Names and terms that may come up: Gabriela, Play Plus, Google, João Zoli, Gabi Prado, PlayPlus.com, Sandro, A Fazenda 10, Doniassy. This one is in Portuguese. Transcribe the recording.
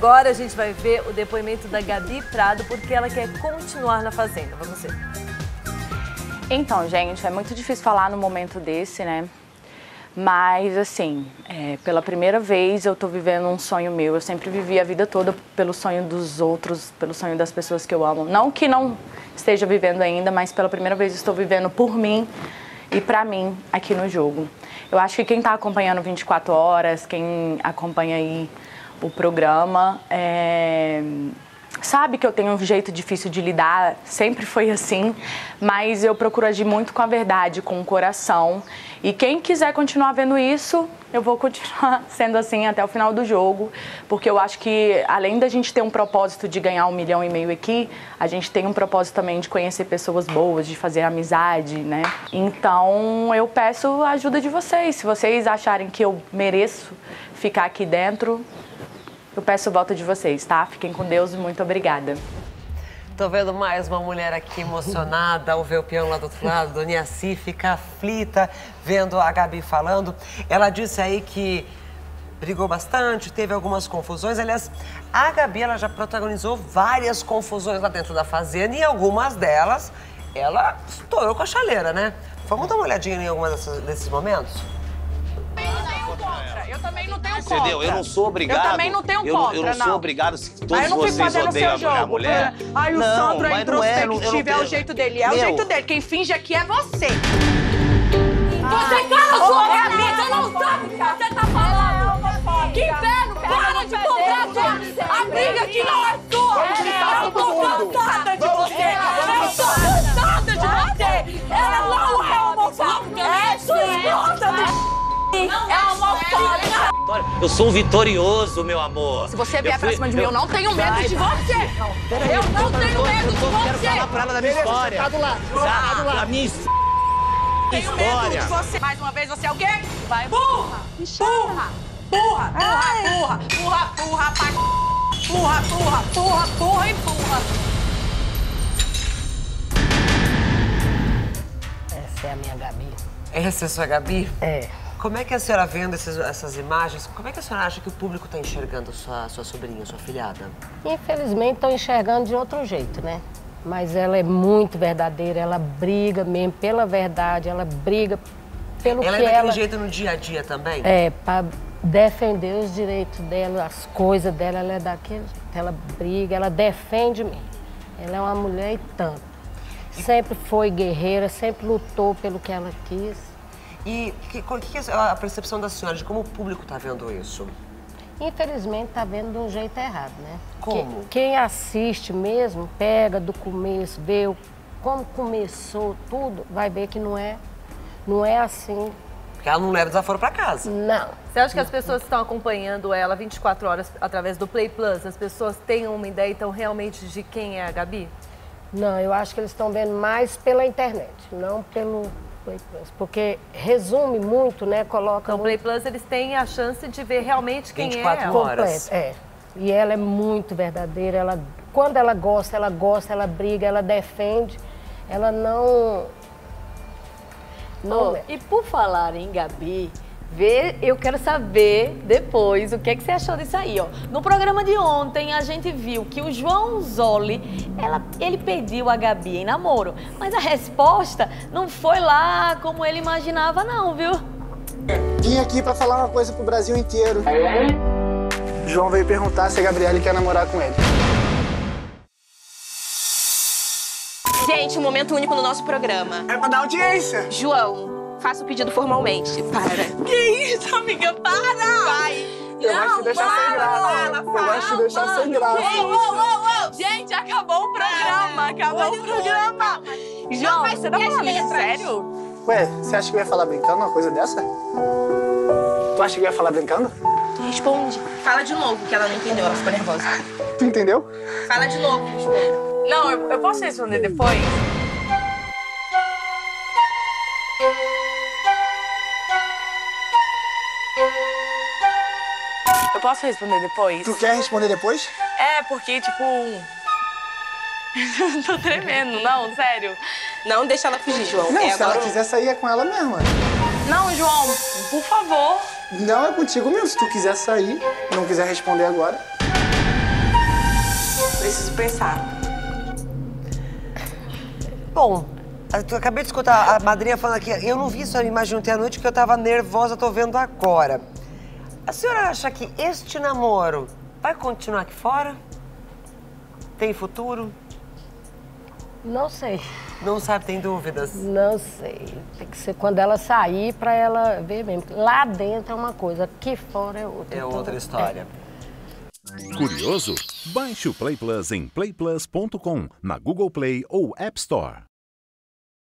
Agora a gente vai ver o depoimento da Gabi Prado, porque ela quer continuar na Fazenda. Vamos ver. Então, gente, é muito difícil falar num momento desse, né? Mas, assim, pela primeira vez eu tô vivendo um sonho meu. Eu sempre vivi a vida toda pelo sonho dos outros, pelo sonho das pessoas que eu amo. Não que não esteja vivendo ainda, mas pela primeira vez estou vivendo por mim e pra mim aqui no jogo. Eu acho que quem tá acompanhando 24 horas, quem acompanha aí o programa, sabe que eu tenho um jeito difícil de lidar, sempre foi assim, mas eu procuro agir muito com a verdade, com o coração. E quem quiser continuar vendo isso, eu vou continuar sendo assim até o final do jogo, porque eu acho que, além da gente ter um propósito de ganhar 1,5 milhão aqui, a gente tem um propósito também de conhecer pessoas boas, de fazer amizade, né? Então, eu peço a ajuda de vocês. Se vocês acharem que eu mereço ficar aqui dentro, eu peço o voto de vocês, tá? Fiquem com Deus e muito obrigada. Tô vendo mais uma mulher aqui emocionada ao ver o peão lá do outro lado. Doniassy fica aflita vendo a Gabi falando. Ela disse aí que brigou bastante, teve algumas confusões. Aliás, a Gabi ela já protagonizou várias confusões lá dentro da Fazenda e algumas delas ela estourou com a chaleira, né? Vamos dar uma olhadinha em algumas desses momentos? Eu também não tenho contra. Entendeu? Eu não sou obrigado. Eu também não tenho contra, eu não sou obrigado se todos vocês odeiam a minha mulher. Ai, o Sandro é introspectivo, é o jeito dele. É o jeito dele. Quem finge aqui é você. Você cala a sua boca. Você não sabe o que você tá falando. Que inferno. Para de comprar a briga que não é sua. Eu tô cansada de você. Eu tô cansada de você. Ela não é homofóbica. É sua esposa. Não, é uma vitória. Eu sou um vitorioso, meu amor. Se você vier pra cima de mim, eu não tenho medo de você. Eu não tenho medo de você. Eu quero falar pra ela da minha história. Tá do lado. Da minha história. Mais uma vez, você é o quê? Vai. Burra. Burra. Burra. Burra. Burra. Burra. Burra. Burra. Burra. Burra e burra. Essa é a minha Gabi. Essa é a sua Gabi? É. Como é que a senhora vendo essas imagens, como é que a senhora acha que o público está enxergando sua sobrinha, sua filhada? Infelizmente estão enxergando de outro jeito, né? Mas ela é muito verdadeira, ela briga mesmo pela verdade, ela briga pelo que ela... Ela é daquele jeito no dia a dia também? É, para defender os direitos dela, as coisas dela, ela é daquele jeito. Ela briga, ela defende mesmo. Ela é uma mulher e tanto. Sempre foi guerreira, sempre lutou pelo que ela quis. E que é a percepção da senhora de como o público está vendo isso? Infelizmente está vendo de um jeito errado, né? Como? Quem assiste mesmo, pega do começo, vê como começou tudo, vai ver que não é assim. Porque ela não leva desaforo para casa. Não. Você acha que as pessoas que estão acompanhando ela 24 horas através do Play Plus, as pessoas têm uma ideia, então, realmente de quem é a Gabi? Não, eu acho que eles estão vendo mais pela internet, não pelo... Play Plus, porque resume muito, né? Coloca. Então, Play Plus, eles têm a chance de ver realmente quem 24 é ela. Horas. É. E ela é muito verdadeira. Ela, quando ela gosta, ela briga, ela defende. Ela não. E por falar em Gabi, eu quero saber depois o que é que você achou disso aí, ó. No programa de ontem, a gente viu que o João Zoli, ele pediu a Gabi em namoro, mas a resposta não foi lá como ele imaginava, não, viu? Vim aqui pra falar uma coisa pro Brasil inteiro. O João veio perguntar se a Gabriela quer namorar com ele. Gente, um momento único no nosso programa. É pra dar audiência. João, faça o pedido formalmente. Para. Que isso, amiga? Para! Vai! Eu gosto de deixar sem graça. Eu gosto de deixar sem graça. Gente, acabou o programa. Acabou o programa. João, você não fala isso, sério? Ué, você acha que eu ia falar brincando uma coisa dessa? Tu acha que eu ia falar brincando? Responde. Fala de novo, que ela não entendeu. Ela ficou nervosa. Tu entendeu? Fala de novo. Não, eu posso responder depois? Eu posso responder depois? Tu quer responder depois? É, porque, tipo... Tô tremendo, não, sério. Não deixa ela fugir, João. Não, se ela quiser sair, é com ela mesma. Não, João, por favor. Não, é contigo mesmo. Se tu quiser sair, não quiser responder agora... Preciso pensar. Bom, eu acabei de escutar a madrinha falando aqui. Eu não vi isso, eu imagino, ontem à noite, porque eu tava nervosa, tô vendo agora. A senhora acha que este namoro vai continuar aqui fora? Tem futuro? Não sei. Não sabe, tem dúvidas? Não sei. Tem que ser quando ela sair pra ela ver mesmo. Lá dentro é uma coisa, aqui fora é outra. É outra história. É. Curioso? Baixe o Play Plus em playplus.com, na Google Play ou App Store.